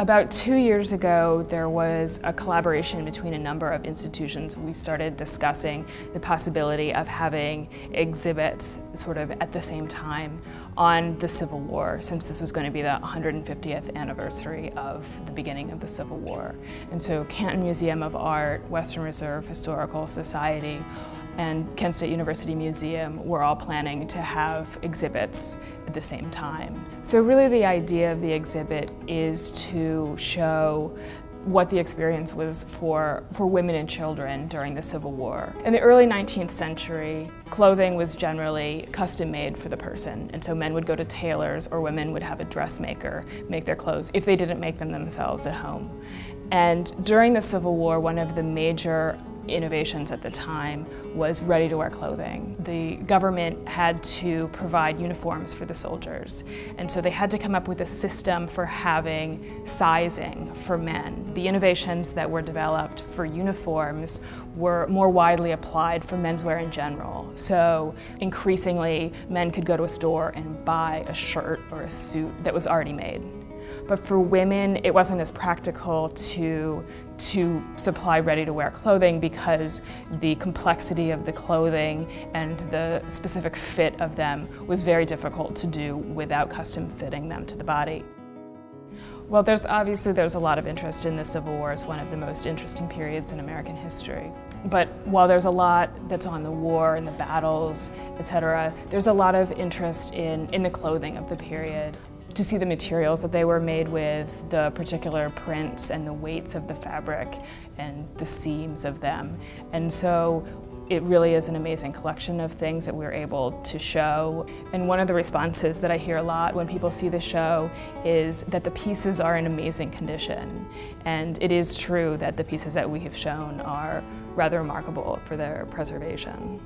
About 2 years ago, there was a collaboration between a number of institutions. We started discussing the possibility of having exhibits sort of at the same time on the Civil War, since this was going to be the 150th anniversary of the beginning of the Civil War. And so Canton Museum of Art, Western Reserve Historical Society, and Kent State University Museum were all planning to have exhibits at the same time. So really the idea of the exhibit is to show what the experience was for women and children during the Civil War. In the early 19th century, clothing was generally custom made for the person, and so men would go to tailors or women would have a dressmaker make their clothes if they didn't make them themselves at home. And during the Civil War, one of the major innovations at the time was ready-to-wear clothing. The government had to provide uniforms for the soldiers, and so they had to come up with a system for having sizing for men. The innovations that were developed for uniforms were more widely applied for menswear in general. So increasingly, men could go to a store and buy a shirt or a suit that was already made. But for women, it wasn't as practical to supply ready-to-wear clothing because the complexity of the clothing and the specific fit of them was very difficult to do without custom fitting them to the body. Well, there's a lot of interest in the Civil War. It's one of the most interesting periods in American history. But while there's a lot that's on the war and the battles, etc., there's a lot of interest in the clothing of the period. To see the materials that they were made with, the particular prints and the weights of the fabric and the seams of them. And so it really is an amazing collection of things that we're able to show. And one of the responses that I hear a lot when people see the show is that the pieces are in amazing condition. And it is true that the pieces that we have shown are rather remarkable for their preservation.